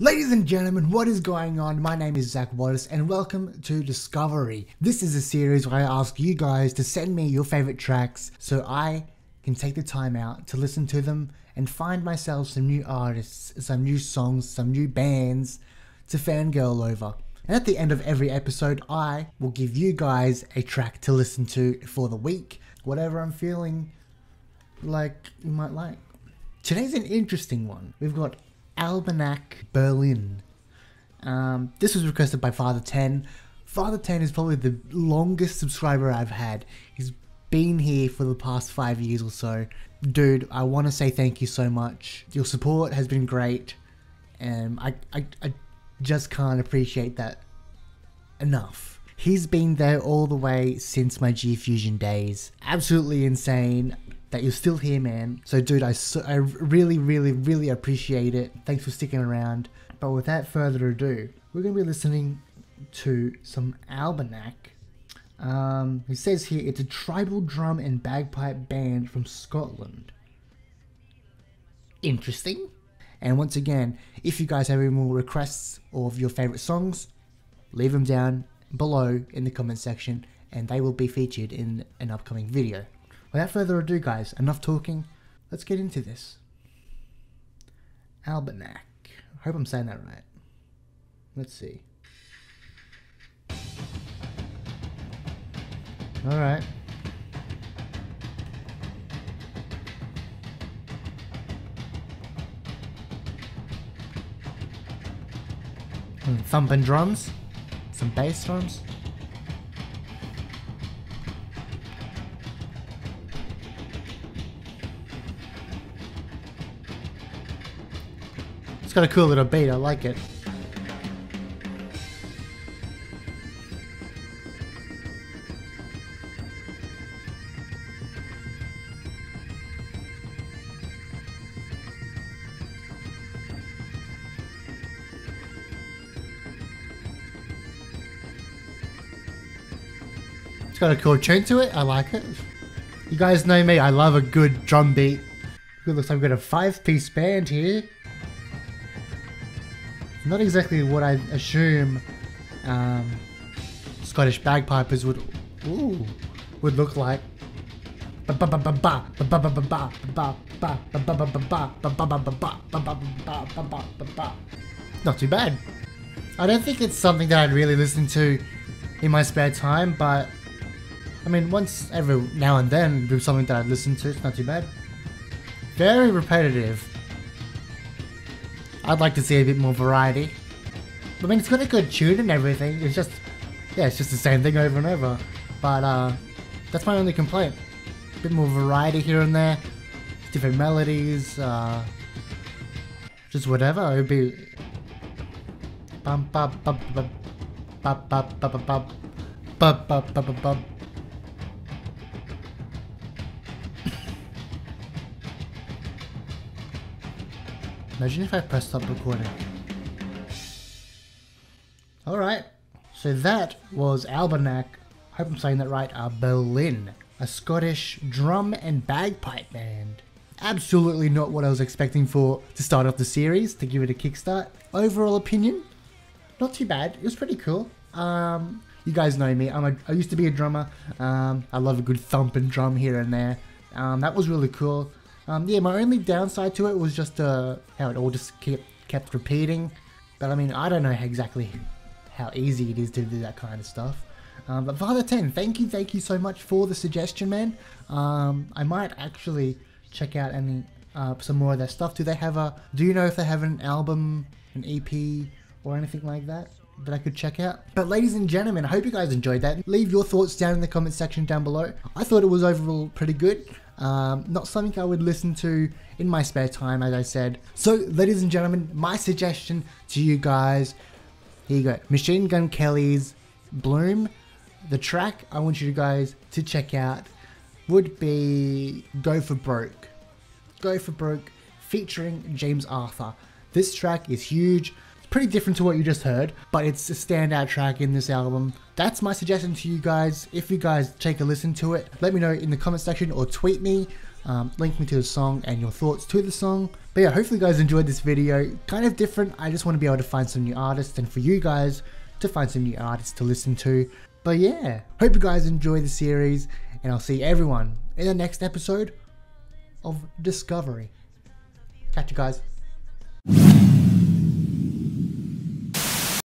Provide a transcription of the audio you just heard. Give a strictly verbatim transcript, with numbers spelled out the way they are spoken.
Ladies and gentlemen, what is going on? My name is Zach Wattus and welcome to Discovery. This is a series where I ask you guys to send me your favorite tracks so I can take the time out to listen to them and find myself some new artists, some new songs, some new bands to fangirl over. And at the end of every episode, I will give you guys a track to listen to for the week, whatever I'm feeling like you might like. Today's an interesting one. We've got Albannach, Burlin. Um, this was requested by Father ten. Father ten is probably the longest subscriber I've had. He's been here for the past five years or so. Dude, I want to say thank you so much. Your support has been great, and I, I, I just can't appreciate that enough. He's been there all the way since my G-Fusion days. Absolutely insane that you're still here, man. So dude, I, so, I really, really, really appreciate it. Thanks for sticking around. But without further ado, we're gonna be listening to some Albannach. Um, he says here, it's a tribal drum and bagpipe band from Scotland. Interesting. And once again, if you guys have any more requests or of your favorite songs, leave them down below in the comment section and they will be featured in an upcoming video. Without further ado, guys, enough talking, let's get into this. Albannach. I hope I'm saying that right. Let's see. Alright. Thumping drums, some bass drums. It's got a cool little beat, I like it. It's got a cool tune to it, I like it. You guys know me, I love a good drum beat. It looks like I've got a five-piece band here. Not exactly what I assume um, Scottish bagpipers would ooh, would look like. Not too bad. I don't think it's something that I'd really listen to in my spare time, but I mean, once every now and then, do something that I'd listen to. It's not too bad. Very repetitive. I'd like to see a bit more variety. I mean, it's got a good tune and everything, it's just, yeah, it's just the same thing over and over. But, uh, that's my only complaint. A bit more variety here and there, different melodies, uh, just whatever, it would be... Bum, bum, bum, bum, bum, bum, bum, bum, bum, bum, bum, bum, bum, bum. Imagine if I press stop recording. Alright, so that was Albannach, I hope I'm saying that right, uh, Burlin, a Scottish drum and bagpipe band. Absolutely not what I was expecting for to start off the series, to give it a kickstart. Overall opinion, not too bad, it was pretty cool. Um, you guys know me, I'm a, I used to be a drummer, um, I love a good thumping drum here and there. Um, that was really cool. Um, yeah, my only downside to it was just uh, how it all just kept, kept repeating. But I mean, I don't know exactly how easy it is to do that kind of stuff. Um, but Father ten, thank you, thank you so much for the suggestion, man. Um, I might actually check out any uh, some more of their stuff. Do they have a? Do you know if they have an album, an E P, or anything like that that I could check out? But ladies and gentlemen, I hope you guys enjoyed that. Leave your thoughts down in the comment section down below. I thought it was overall pretty good. Um, not something I would listen to in my spare time, as I said. So, ladies and gentlemen, my suggestion to you guys, here you go, Machine Gun Kelly's Bloom. The track I want you guys to check out would be Go For Broke. Go For Broke featuring James Arthur. This track is huge. It's pretty different to what you just heard, but it's a standout track in this album. That's my suggestion to you guys. If you guys take a listen to it, let me know in the comment section or tweet me um, link me to the song and your thoughts to the song. But yeah, hopefully you guys enjoyed this video. Kind of different, I just want to be able to find some new artists and for you guys to find some new artists to listen to. But yeah, hope you guys enjoy the series and I'll see everyone in the next episode of Discovery. Catch you guys.